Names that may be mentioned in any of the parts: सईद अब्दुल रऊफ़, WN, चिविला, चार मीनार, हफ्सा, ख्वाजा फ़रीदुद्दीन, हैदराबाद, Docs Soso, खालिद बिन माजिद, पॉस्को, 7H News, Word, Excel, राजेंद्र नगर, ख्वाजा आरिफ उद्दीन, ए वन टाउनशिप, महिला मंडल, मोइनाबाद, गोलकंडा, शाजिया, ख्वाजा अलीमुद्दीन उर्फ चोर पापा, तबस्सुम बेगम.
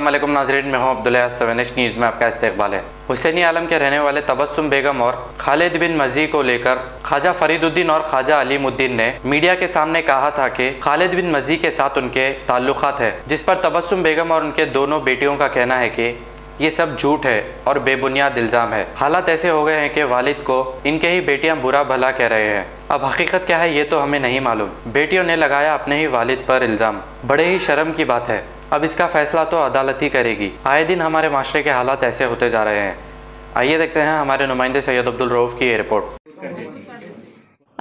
अस्सलाम वालेकुम नाजरीन, मैं हूं अब्दुल्ला। 7H न्यूज़ में आपका इस्तकबाल है। हुसैनी आलम के रहने वाले तबस्सुम बेगम और खालिद बिन माजिद को लेकर ख्वाजा फ़रीदुद्दीन और ख्वाजा अलीमुद्दीन ने मीडिया के सामने कहा था कि खालिद बिन माजिद के साथ उनके ताल्लुकात है, जिस पर तबस्सुम बेगम और उनके दोनों बेटियों का कहना है कि ये सब झूठ है और बेबुनियाद इल्ज़ाम है। हालात ऐसे हो गए हैं कि वालिद को इनके ही बेटियां बुरा भला कह रहे हैं। अब हकीकत क्या है ये तो हमें नहीं मालूम। बेटियों ने लगाया अपने ही वालिद पर इल्ज़ाम, बड़े ही शर्म की बात है। अब इसका फैसला तो अदालत ही करेगी। आए दिन हमारे माशरे के हालात ऐसे होते जा रहे हैं। आइए देखते हैं हमारे नुमाइंदे सईद अब्दुल रऊफ़ की रिपोर्ट।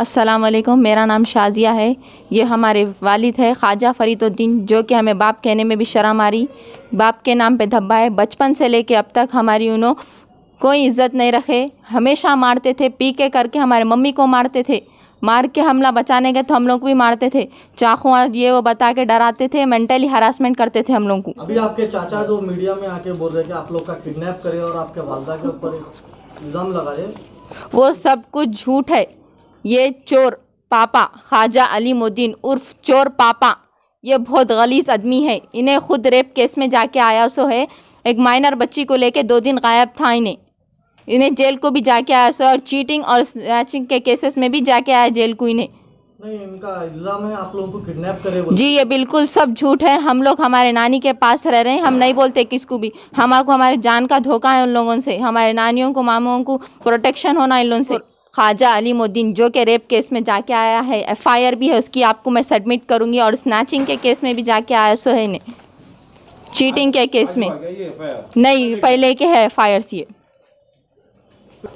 अस्सलाम वालेकुम, मेरा नाम शाजिया है। ये हमारे वालिद है ख्वाजा फ़रीदुद्दीन, जो कि हमें बाप कहने में भी शर्म आ रही। बाप के नाम पे धब्बा है। बचपन से लेके अब तक हमारी उन्होंने कोई इज़्ज़त नहीं रखे। हमेशा मारते थे, पी के करके हमारे मम्मी को मारते थे। मार के हमला बचाने गए तो हम लोग भी मारते थे, चाकू और ये वो बता के डराते थे। मेंटली हरासमेंट करते थे हम लोग को। अभी आपके चाचा जो मीडिया में आके बोल रहे कि आप लोग का किडनैप करे और आपके वालदा के ऊपर इल्ज़ाम लगा रहे, वो सब कुछ झूठ है। ये चोर पापा ख्वाजा अलीमुद्दीन उर्फ चोर पापा, ये बहुत गलीज़ आदमी है। इन्हें खुद रेप केस में जाके आया सो है। एक माइनर बच्ची को लेके 2 दिन गायब था। इन्हें जेल को भी जाके आया सो है, और चीटिंग और स्नैचिंग के केसेस में भी जाके आया जेल को। इन्हें नहीं, इनका इल्ज़ाम है आप लोगों को किडनैप करे। जी ये बिल्कुल सब झूठ है। हम लोग हमारे नानी के पास रह रहे हैं, हम नहीं बोलते किसको भी। हमारे हमारे जान का धोखा है उन लोगों से। हमारे नानियों को मामों को प्रोटेक्शन होना इन लोगों से। ख्वाजा अलीमुद्दीन जो कि रेप केस में जाके आया है, एफआईआर भी है उसकी, आपको मैं सबमिट करूंगी। और स्नैचिंग के केस में भी जाके आया सो है। इन्हें चीटिंग के केस में नहीं, पहले के है एफआईआर।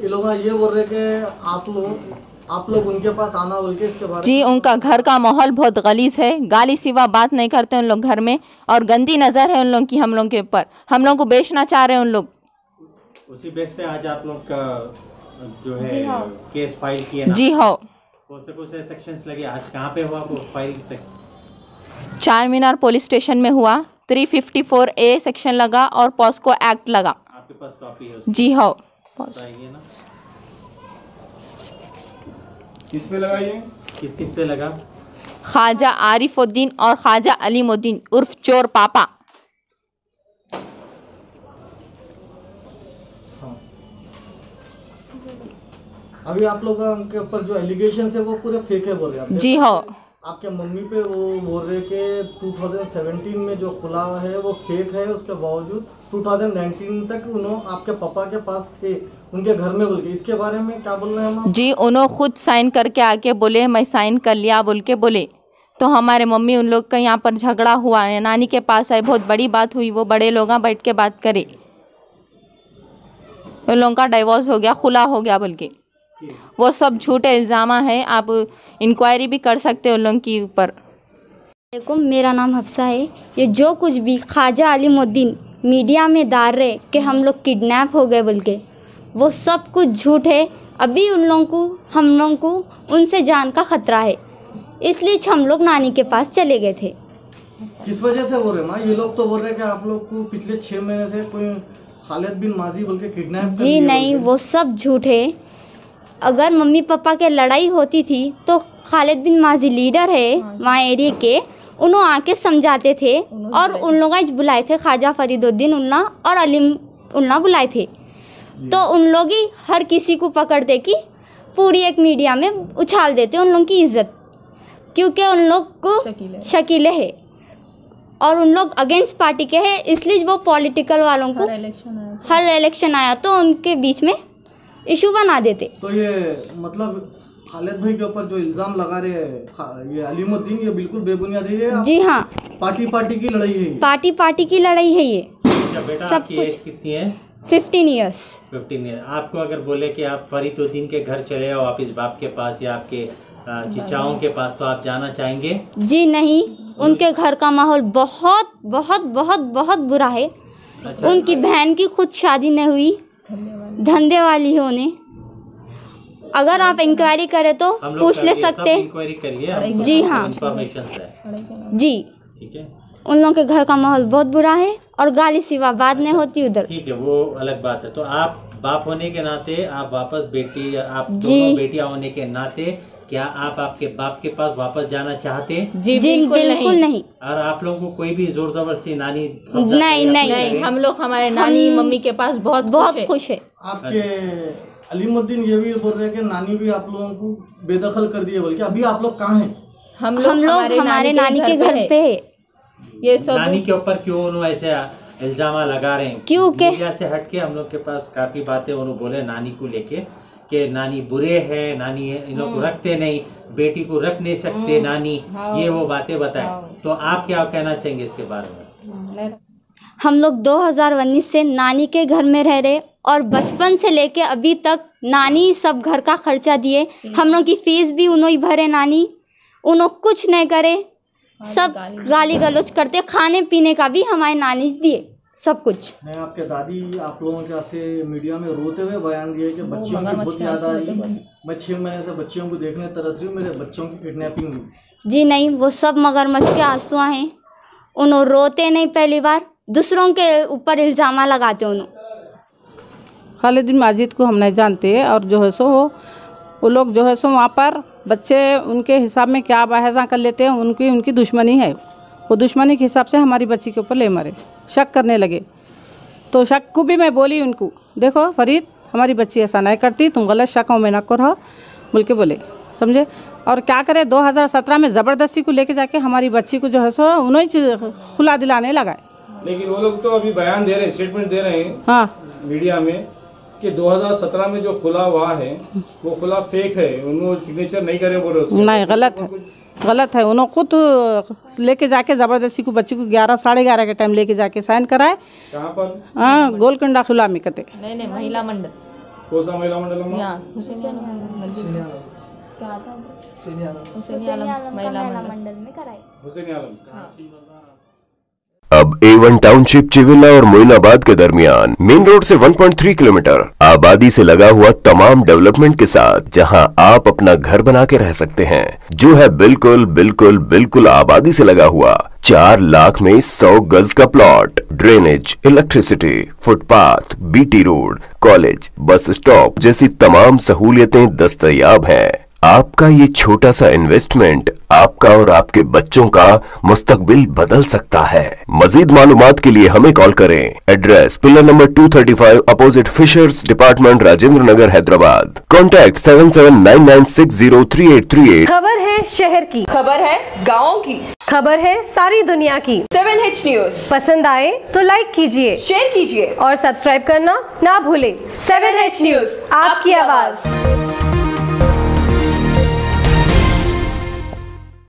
ये बोल रहे कि आप लोग उनके पास आना बोल के इसके बारे में। जी उनका घर का माहौल बहुत गलीज़ है। गाली सिवा बात नहीं करते उन लोग घर में, और गंदी नज़र है उन लोग की हम लोग के ऊपर। हम लोग को बेचना चाह रहे हैं उन लोग। उसी बेस पे आज आप लोग का जो है केस फाइल किया ना। जी हाँ, कौन से सेक्शंस लगे? आज कहाँ पे हुआ वो फाइल? चार मीनार पुलिस स्टेशन में हुआ। 354A सेक्शन लगा और पॉस्को एक्ट लगा। आपके पास कॉपी है? जी हाँ। किस पे लगा ये? किस पे लगा? ख्वाजा आरिफ उद्दीन और ख्वाजा अलीमुद्दीन उर्फ चोर पापा। अभी आप लोगों के ऊपर जो एलिगेशन है वो पूरे फेक है बोल रहे हैं। जी हाँ। आपके मम्मी पे वो बोल रहे कि 2017 में जो खुला है वो फेक है, उसके बावजूद 2019 तक उन्होंने आपके पापा के पास थे उनके घर में बोल के। इसके बारे में क्या बोल रहे हैं? जी उन्होंने खुद साइन करके आके बोले मैं साइन कर लिया बोल के बोले। तो हमारे मम्मी उन लोग का यहाँ पर झगड़ा हुआ है, नानी के पास आए, बहुत बड़ी बात हुई। वो बड़े लोग बैठ के बात करे। उन लोगों का डिवोर्स हो गया, खुला हो गया बोल के। वो सब झूठे इल्ज़ाम है। आप इंक्वायरी भी कर सकते हो उन लोगों के ऊपर। मेरा नाम हफ्सा है। ये जो कुछ भी ख्वाजा अलीमुद्दीन मीडिया में डाल रहे कि हम लोग किडनैप हो गए बोल के, वो सब कुछ झूठ है। अभी उन लोगों को हम लोगों को उनसे जान का ख़तरा है, इसलिए हम लोग नानी के पास चले गए थे। किस वजह से बोल रहे माँ? ये लोग तो बोल रहे कि आप लोग को पिछले 6 महीने से कोई खालिद बिन माजिद बोल के किडनैप। जी नहीं, वो सब झूठ है। अगर मम्मी पापा के लड़ाई होती थी तो खालिद बिन माजिद लीडर है वहाँ एरिए के, उन्होंने आके समझाते थे और उन लोग आज बुलाए थे ख्वाजा फ़रीदुद्दीन उल्ला और अलीम उल्ला बुलाए थे। तो उन लोग ही हर किसी को पकड़ते कि पूरी एक मीडिया में उछाल देते उन लोगों की इज्जत, क्योंकि उन लोग को शकीले है और उन लोग अगेंस्ट पार्टी के है, इसलिए वो पॉलिटिकल वालों को हर इलेक्शन आया तो उनके बीच में इशू बना देते। तो ये मतलब खालिद भाई के ऊपर जो इल्ज़ाम लगा रहे हैं ये अलीमुद्दीन, ये बिल्कुल बेबुनियाद है। जी हाँ, पार्टी की लड़ाई है। पार्टी की लड़ाई है ये। बेटा सब आपकी एज कितनी है? 15 ईयर्स। 15 ईयर। आपको अगर बोले कि आप फ़रीदुद्दीन के घर चले आओ, आप इस बाप के पास या आपके चिचाओं के पास, तो आप जाना चाहेंगे? जी नहीं, उनके घर का माहौल बहुत बहुत बहुत बहुत बुरा है। उनकी बहन की खुद शादी नहीं हुई, धंधे वाली है उन्हें। अगर आप इंक्वायरी करें तो पूछ ले सकते हैं। जी हाँ जी, ठीक है। उन लोगों के घर का माहौल बहुत बुरा है और गाली सिवा बात नहीं होती उधर। ठीक है, वो अलग बात है। तो आप बाप होने के नाते आप वापस बेटी, आप दोनों बेटियां होने के नाते क्या आप आपके बाप के पास वापस जाना चाहते? जी बिल्कुल नहीं। और आप लोगों को कोई भी जोर जबरदस्ती नानी नहीं नहीं, हम लोग हमारे नानी मम्मी के पास बहुत बहुत खुश है। आपके अलीमुद्दीन ये भी बोल रहे हैं कि नानी भी आप लोगों को बेदखल कर दिए, बल्कि अभी आप लोग कहाँ हैं? हम लोग हमारे नानी के घर पे है। ये सब नानी के ऊपर क्यों उन्होंने ऐसे इल्जाम लगा रहे हैं? क्योंकि मीडिया से हट के हम लोग के पास काफी बातें उन्होंने बोले नानी को लेके कि नानी बुरे है, नानी इन लोग को रखते नहीं, बेटी को रख नहीं सकते नानी, ये वो बातें बताए। तो आप क्या कहना चाहेंगे इसके बारे में? हम लोग 2019 से नानी के घर में रह रहे और बचपन से लेके अभी तक नानी सब घर का खर्चा दिए, हम लोग की फीस भी उन्होंने ही भरे, नानी उन्होंने कुछ नहीं करे, सब गाली गलौज करते, खाने पीने का भी हमारे नानी दिए सब कुछ। मैं आपके दादी आप लोगों के से मीडिया में रोते हुए बयान दिए कि बच्चियों की बहुत याद आ रही है, मैं 6 महीने से बच्चियों को देखने तरस रही हूँ, मेरे बच्चों की किडनैपिंग हुई। जी नहीं, वो सब मगरमच्छ के आंसुआ हैं, उन्होंने रोते नहीं, पहली बार दूसरों के ऊपर इल्ज़ाम लगाते उन्होंने। खालिद बिन माजिद को हम नहीं जानते हैं और जो है सो वो लोग जो है सो वहाँ पर बच्चे उनके हिसाब में क्या बहसा कर लेते हैं, उनकी उनकी दुश्मनी है, वो दुश्मनी के हिसाब से हमारी बच्ची के ऊपर ले मारे, शक करने लगे। तो शक को भी मैं बोली उनको, देखो फरीद हमारी बच्ची ऐसा नहीं करती, तुम गलत शकों में ना करो बोल के बोले, समझे। और क्या करे 2017 में ज़बरदस्ती को लेके जाके हमारी बच्ची को जो है सो उन्होंने खुला दिलाने लगाए। लेकिन वो लोग तो अभी बयान दे रहे हैं, स्टेटमेंट दे रहे हैं हाँ मीडिया में कि 2017 में जो खुला हुआ है वो खुला फेक है, उन्होंने सिग्नेचर नहीं करे बोले उसको, नहीं गलत है, गलत है। उन्होंने खुद लेके जाके ज़बरदस्ती को बच्ची को 11 साढ़े 11 के टाइम लेके जाके साइन कराए। कहाँ पर? हाँ गोलकंडा खुला में कहते नहीं, महिला मंडल। कौन सा महिला मंडल? महिला मंडल में कराई। अब A1 टाउनशिप चिविला और मोइनाबाद के दरमियान मेन रोड से 1.3 किलोमीटर आबादी से लगा हुआ तमाम डेवलपमेंट के साथ, जहां आप अपना घर बना के रह सकते हैं, जो है बिल्कुल बिल्कुल बिल्कुल आबादी से लगा हुआ। 4 लाख में 100 गज का plot, drainage, electricity, footpath, BT road, college, bus stop जैसी तमाम सहूलियतें दस्तयाब है। आपका ये छोटा सा इन्वेस्टमेंट आपका और आपके बच्चों का मुस्तकबिल बदल सकता है। मजीद मालूमात के लिए हमें कॉल करें। Address pillar number 235 opposite fishers department, राजेंद्र नगर, हैदराबाद। Contact 7799603838। खबर है शहर की, खबर है गाँव की, खबर है सारी दुनिया की। 7H न्यूज पसंद आए तो लाइक कीजिए, शेयर कीजिए और सब्सक्राइब करना ना भूले। 7H न्यूज आपकी आवाज।